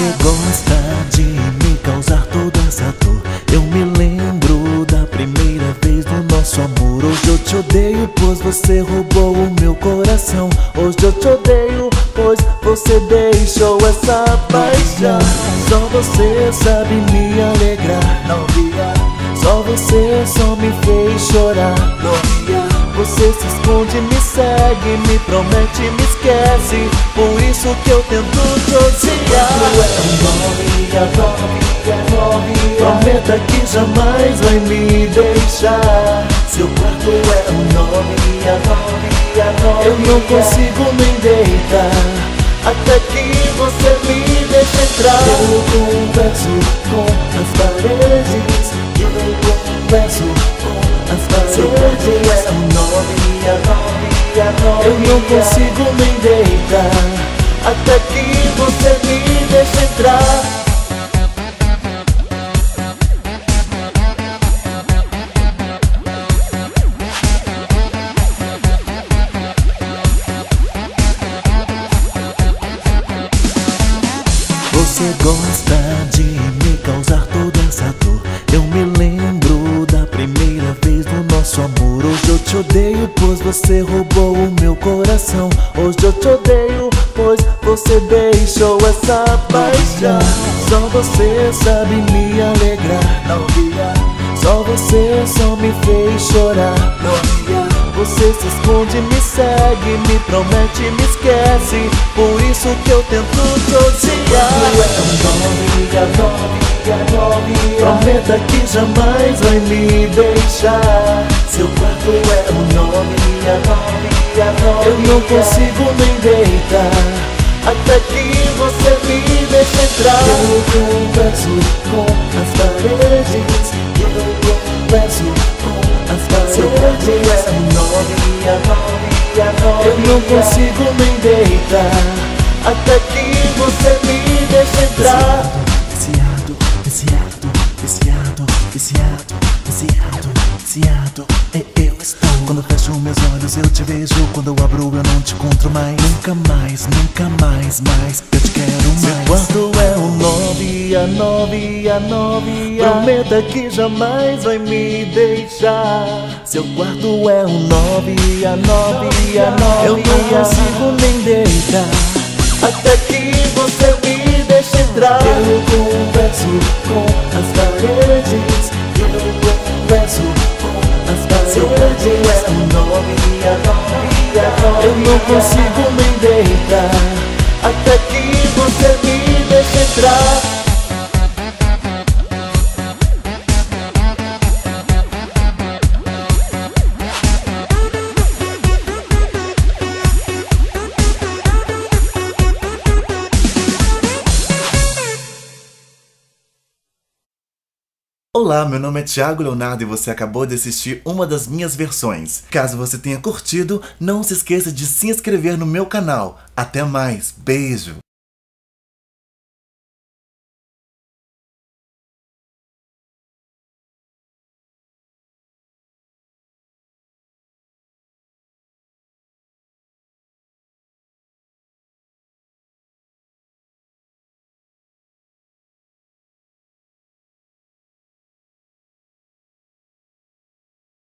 Você gosta de me causar toda essa dor. Eu me lembro da primeira vez do nosso amor. Hoje eu te odeio, pois você roubou o meu coração. Hoje eu te odeio, pois você deixou essa paixão. Só você sabe me alegrar, não via. Só você só me fez chorar, não via. Você se esconde, me segue, me promete, me esquece. Por isso que eu tento te odiar. Prometa que jamais vai me deixar. Seu quarto é um nome. Eu não consigo nem deitar até que você me deixa entrar. Eu converso com as paredes. Eu converso com as paredes. Seu quarto é um nome. Eu não consigo nem deitar até que você me deixa entrar. Você gosta de me causar toda essa dor. Eu me lembro da primeira vez do nosso amor. Hoje eu te odeio, pois você roubou o meu coração. Hoje eu te odeio, pois você deixou essa paixão. Só você sabe me alegrar, não via. Só você só me fez chorar, não via. Você se esconde, me segue, me promete, me esquece. Por isso que eu tento te odiar. Prometa que jamais vai me deixar. Seu quarto é um nome. Eu não consigo nem deitar até que você me deixa entrar. Eu converso com as paredes. Eu converso com as paredes. Seu quarto é um nome. Eu não consigo nem deitar até que você me deixa entrar. Viciado, eu estou. Quando fecho meus olhos eu te vejo, quando eu abro eu não te encontro mais. Nunca mais, eu te quero mais. Seu quarto é um nove, a nove. Prometa que jamais vai me deixar. Seu quarto é um nove, a nove. Eu não consigo nem deitar até que você me deixe entrar. Eu converso com as paredes. Eu converso com as paredes. Seu quarto é um nome. Eu não consigo nem deitar até que você me deixe entrar. Olá, meu nome é Tiago Leonardo e você acabou de assistir uma das minhas versões. Caso você tenha curtido, não se esqueça de se inscrever no meu canal. Até mais, beijo!